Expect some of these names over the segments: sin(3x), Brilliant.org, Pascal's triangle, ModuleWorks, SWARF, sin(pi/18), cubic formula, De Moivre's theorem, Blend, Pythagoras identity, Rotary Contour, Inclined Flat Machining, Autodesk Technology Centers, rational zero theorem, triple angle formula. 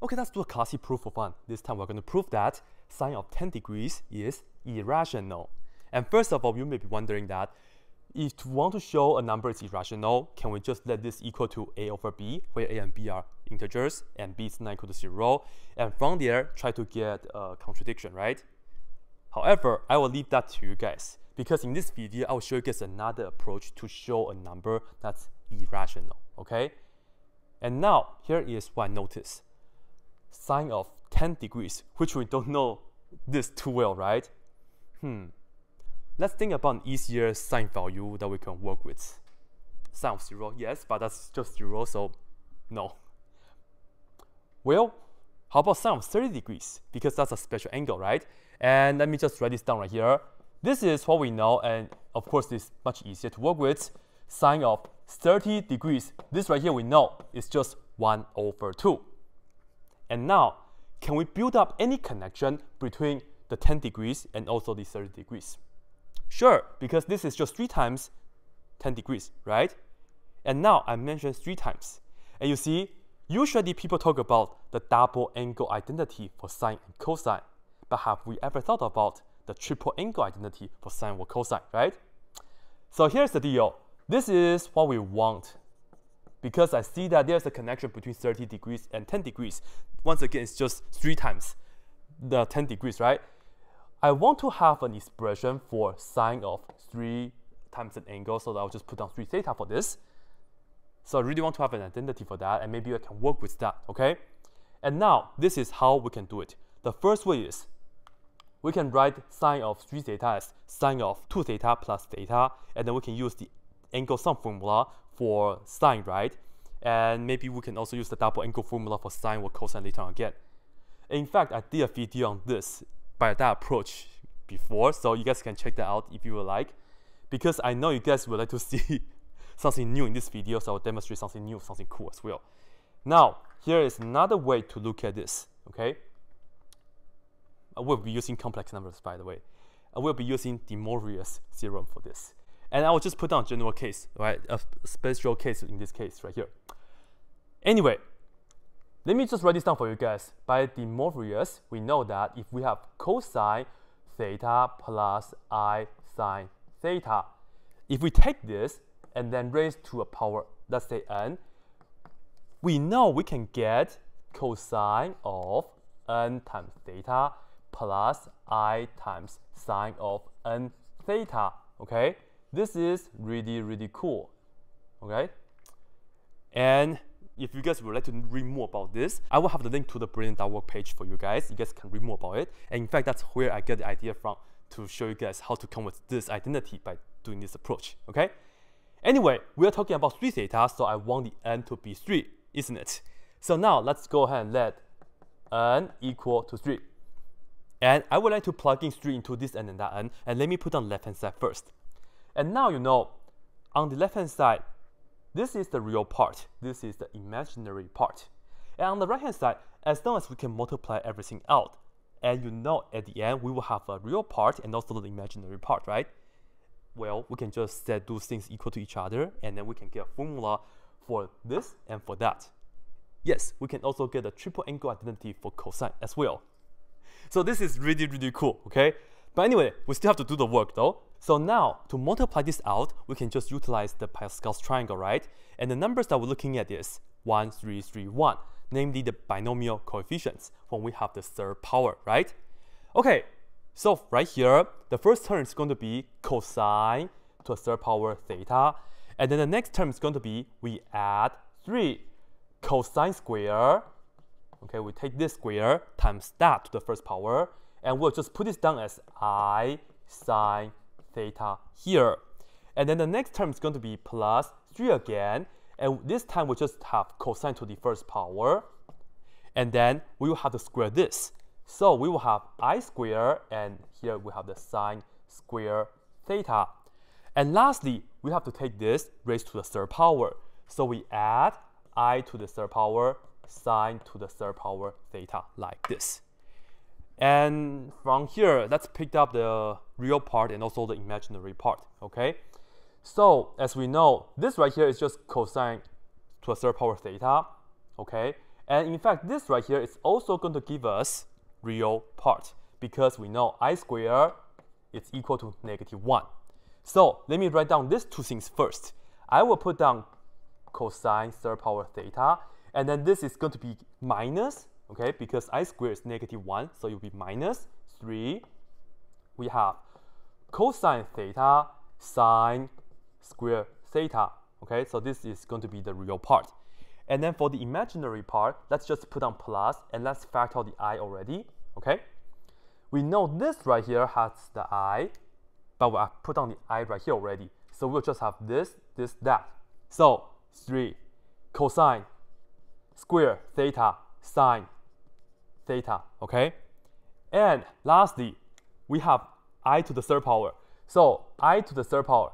Okay, let's do a classic proof of 1. This time we're going to prove that sine of 10 degrees is irrational. And first of all, you may be wondering that if you want to show a number is irrational, can we just let this equal to a over b, where a and b are integers and b is not equal to 0, and from there try to get a contradiction, right? However, I will leave that to you guys, because in this video I will show you guys another approach to show a number that's irrational, okay? And now, here is what I noticed. Sine of 10 degrees, which we don't know this too well, right? Let's think about an easier sine value that we can work with. Sine of 0, yes, but that's just 0, so no. Well, how about sine of 30 degrees? Because that's a special angle, right? And let me just write this down right here. This is what we know, and of course this is much easier to work with. Sine of 30 degrees, this right here we know is just 1 over 2. And now, can we build up any connection between the 10 degrees and also the 30 degrees? Sure, because this is just 3 times 10 degrees, right? And now I mentioned 3 times. And you see, usually people talk about the double angle identity for sine and cosine. But have we ever thought about the triple angle identity for sine or cosine, right? So here's the deal. This is what we want, because I see that there's a connection between 30 degrees and 10 degrees. Once again, it's just 3 times the 10 degrees, right? I want to have an expression for sine of 3 times an angle, so that I'll just put down 3 theta for this. So I really want to have an identity for that, and maybe I can work with that, okay? And now, this is how we can do it. The first way is, we can write sine of 3 theta as sine of 2 theta plus theta, and then we can use the angle sum formula for sine, right? And maybe we can also use the double angle formula for sine or cosine later on again. In fact, I did a video on this by that approach before, so you guys can check that out if you would like, because I know you guys would like to see something new in this video, so I'll demonstrate something new, something cool as well. Now, here is another way to look at this, okay? I will be using complex numbers, by the way. I will be using De Moivre's theorem for this. And I will just put down a general case, right? A special case in this case right here. Anyway, let me just write this down for you guys. By De Moivre's, we know that if we have cosine theta plus I sine theta, if we take this and then raise to a power, let's say n, we know we can get cosine of n times theta plus I times sine of n theta, okay? This is really, really cool, okay? And if you guys would like to read more about this, I will have the link to the Brilliant.org page for you guys. You guys can read more about it. And in fact, that's where I get the idea from to show you guys how to come with this identity by doing this approach, okay? Anyway, we are talking about 3 theta, so I want the n to be 3, isn't it? So now let's go ahead and let n equal to 3. And I would like to plug in 3 into this n and that n, and let me put on the left-hand side first. And now you know, on the left-hand side, this is the real part. This is the imaginary part. And on the right-hand side, as long as we can multiply everything out, and you know at the end, we will have a real part and also the imaginary part, right? Well, we can just set those things equal to each other, and then we can get a formula for this and for that. Yes, we can also get a triple angle identity for cosine as well. So this is really, really cool, okay? But anyway, we still have to do the work though. So now, to multiply this out, we can just utilize the Pascal's triangle, right? And the numbers that we're looking at is 1, 3, 3, 1, namely the binomial coefficients when we have the third power, right? Okay, so right here, the first term is going to be cosine to a third power theta, and then the next term is going to be, we add 3 cosine square, okay, we take this square times that to the first power, and we'll just put this down as I sine theta here. And then the next term is going to be plus 3 again, and this time we'll just have cosine to the first power, and then we will have to square this. So we will have I square, and here we have the sine square theta. And lastly, we have to take this raised to the third power. So we add I to the third power, sine to the third power theta, like this. And from here, let's pick up the real part and also the imaginary part, okay? So, as we know, this right here is just cosine to a third power theta, okay? And in fact, this right here is also going to give us real part, because we know I squared is equal to -1. So let me write down these two things first. I will put down cosine third power theta, and then this is going to be minus, okay, because I squared is -1, so it will be -3. We have cosine theta sine square theta, okay, so this is going to be the real part. And then for the imaginary part, let's just put on plus and let's factor the I already, okay? We know this right here has the I, but we'll put on the I right here already. So we'll just have this, this, that. So 3 cosine square theta sine theta, okay? And lastly, we have I to the third power. So I to the third power.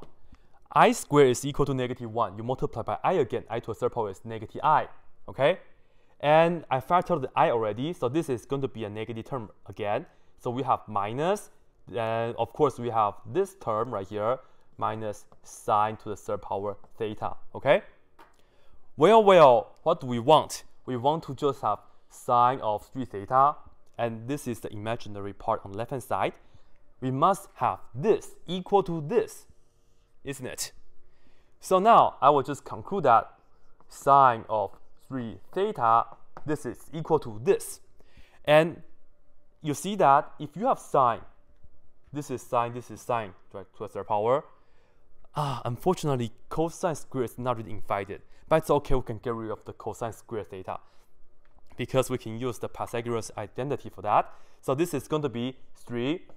I squared is equal to -1. You multiply by I again. I to the third power is -I, okay? And I factored the I already, so this is going to be a negative term again. So we have minus, and of course we have this term right here, minus sine to the third power theta, okay? Well, what do we want? We want to just have sine of 3 theta, and this is the imaginary part on the left-hand side. We must have this equal to this, isn't it? So now I will just conclude that sine of 3 theta, this is equal to this. And you see that if you have sine, this is sine, right, to a third power. Unfortunately, cosine squared is not really invited, but it's okay, we can get rid of the cosine squared theta because we can use the Pythagoras identity for that. So this is going to be 3.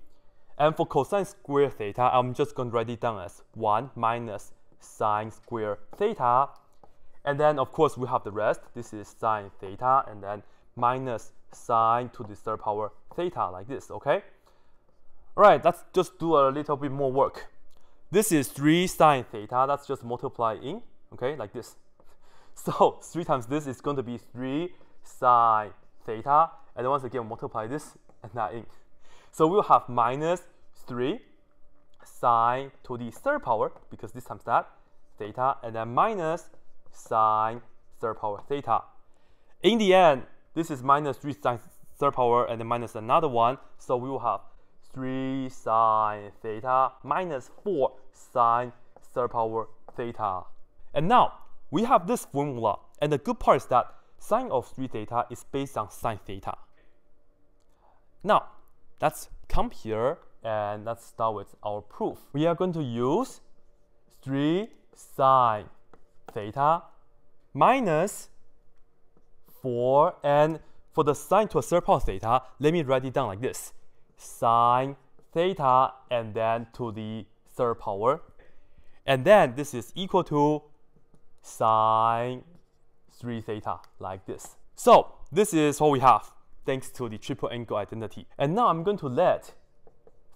And for cosine square theta, I'm just going to write it down as 1 minus sine square theta. And then, of course, we have the rest. This is sine theta, and then minus sine to the third power theta, like this, okay? All right, let's just do a little bit more work. This is 3 sine theta. That's just multiplying, okay, like this. So 3 times this is going to be 3 sine theta. And then once again, multiply this and that in. So we'll have minus 3 sine to the third power, because this times that, theta, and then minus sine third power theta. In the end, this is minus 3 sine third power, and then minus another one. So we will have 3 sine theta minus 4 sine third power theta. And now, we have this formula. And the good part is that sine of 3 theta is based on sine theta. Now, let's come here and let's start with our proof. We are going to use 3 sine theta minus 4, and for the sine to a third power theta, let me write it down like this. Sine theta and then to the third power. And then this is equal to sine 3 theta, like this. So this is what we have, thanks to the triple angle identity. And now I'm going to let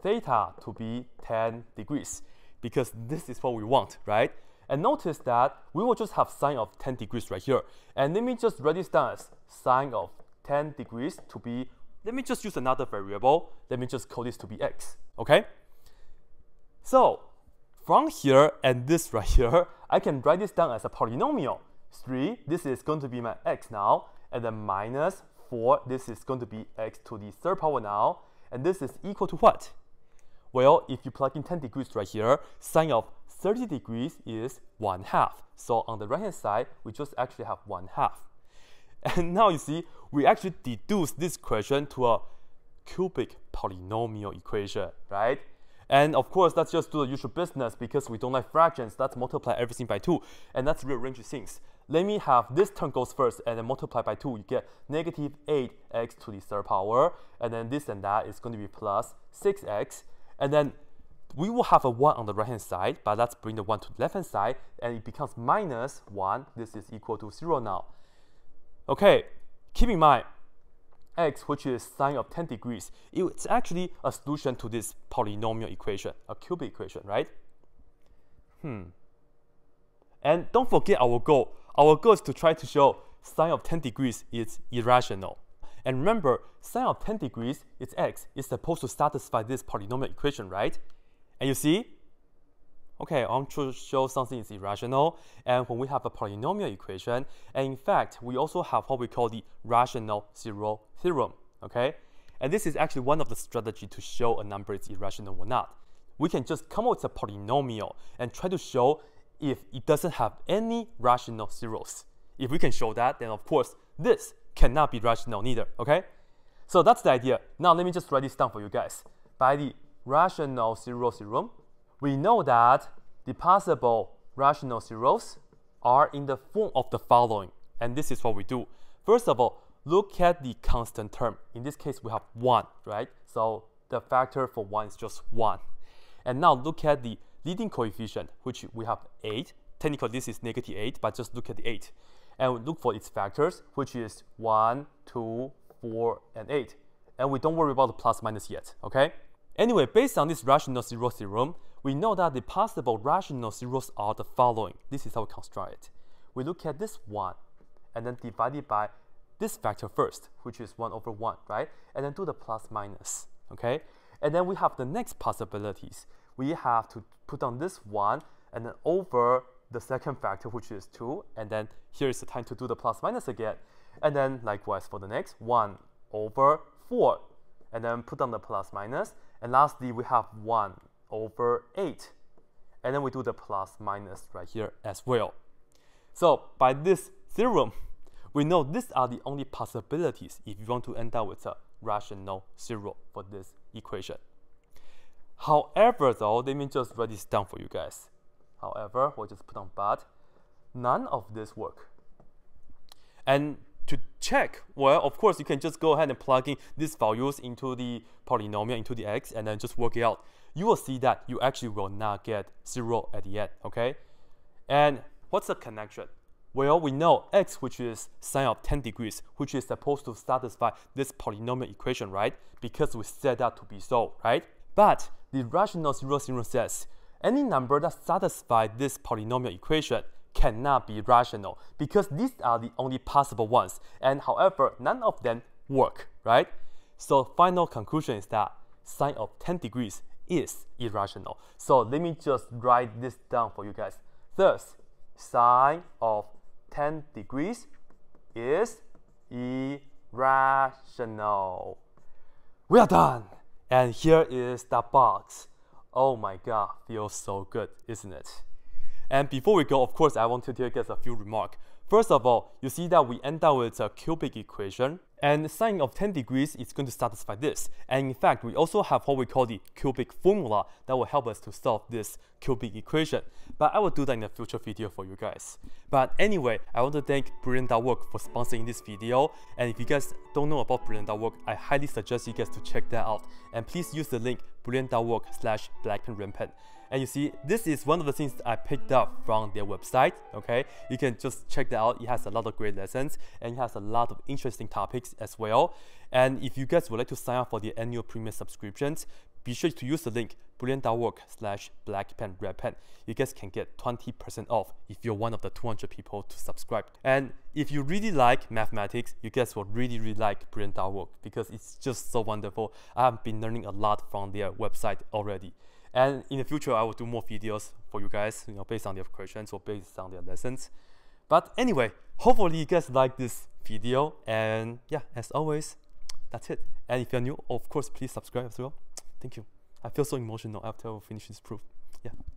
theta to be 10 degrees, because this is what we want, right? And notice that we will just have sine of 10 degrees right here. And let me just write this down as sine of 10 degrees to be, let me just use another variable. Let me just call this to be x, okay? So from here and this right here, I can write this down as a polynomial. 3, this is going to be my x now, and then minus 4, this is going to be x to the third power now, and this is equal to what? Well, if you plug in 10 degrees right here, sine of 30 degrees is 1/2. So on the right-hand side, we just actually have 1/2. And now you see, we actually deduce this equation to a cubic polynomial equation, right? And of course, let's just do the usual business because we don't like fractions. Let's multiply everything by 2, and let's rearrange things. Let me have this term goes first, and then multiply by 2. You get -8x to the third power, and then this and that is going to be plus 6x. And then we will have a 1 on the right-hand side, but let's bring the 1 to the left-hand side, and it becomes minus 1. This is equal to 0 now. Okay, keep in mind, x, which is sine of 10 degrees, it's actually a solution to this polynomial equation, a cubic equation, right? And don't forget our goal. Our goal is to try to show sine of 10 degrees is irrational. And remember, sine of 10 degrees is x. It's supposed to satisfy this polynomial equation, right? And you see, okay, I want to show something is irrational, and when we have a polynomial equation, and in fact, we also have what we call the rational zero theorem, okay? And this is actually one of the strategies to show a number is irrational or not. We can just come up with a polynomial and try to show if it doesn't have any rational zeros. If we can show that, then of course, this cannot be rational neither, okay? So that's the idea. Now let me just write this down for you guys. By the rational zero theorem, we know that the possible rational zeros are in the form of the following. And this is what we do. First of all, look at the constant term. In this case, we have 1, right? So the factor for 1 is just 1. And now look at the leading coefficient, which we have 8. Technically, this is negative 8, but just look at the 8. And look for its factors, which is 1, 2, 4, and 8. And we don't worry about the plus minus yet, okay? Anyway, based on this rational zero theorem, we know that the possible rational zeros are the following. This is how we construct it. We look at this 1, and then divide it by this factor first, which is 1 over 1, right? And then do the plus minus, okay? And then we have the next possibilities. We have to put on this 1 and then over the second factor, which is 2. And then here is the time to do the plus minus again. And then likewise for the next 1 over 4. And then put on the plus minus. And lastly, we have 1 over 8. And then we do the plus minus right here as well. So by this theorem, we know these are the only possibilities if you want to end up with a rational zero for this equation. However, though, let me just write this down for you guys. However, we'll just put on but, none of this work. And to check, well, of course, you can just go ahead and plug in these values into the polynomial, into the x, and then just work it out. You will see that you actually will not get 0 at the end, okay? And what's the connection? Well, we know x, which is sine of 10 degrees, which is supposed to satisfy this polynomial equation, right? Because we set that to be so, right? But the rational zero theorem says any number that satisfies this polynomial equation cannot be rational because these are the only possible ones. And however, none of them work, right? So final conclusion is that sine of 10 degrees is irrational. So let me just write this down for you guys. Thus, sine of 10 degrees is irrational. We are done. And here is the box. Oh my god, feels so good, isn't it? And before we go, of course, I want to tell you guys a few remarks. First of all, you see that we end up with a cubic equation, and sine of 10 degrees is going to satisfy this. And in fact, we also have what we call the cubic formula that will help us to solve this cubic equation. But I will do that in a future video for you guys. But anyway, I want to thank Brilliant.org for sponsoring this video. And if you guys don't know about Brilliant.org, I highly suggest you guys to check that out. And please use the link brilliant.org/blackpenrempen. And you see, this is one of the things I picked up from their website, okay? You can just check that out. It has a lot of great lessons, and it has a lot of interesting topics as well. And if you guys would like to sign up for the annual premium subscriptions, be sure to use the link brilliant.org/blackpenredpen. You guys can get 20% off if you're one of the 200 people to subscribe. And if you really like mathematics, you guys will really like Brilliant.org because it's just so wonderful. I've been learning a lot from their website already. And in the future, I will do more videos for you guys, you know, based on their questions or based on their lessons. But anyway, hopefully you guys like this video. And yeah, as always, that's it. And if you're new, of course, please subscribe as well. Thank you. I feel so emotional after finishing this proof. Yeah.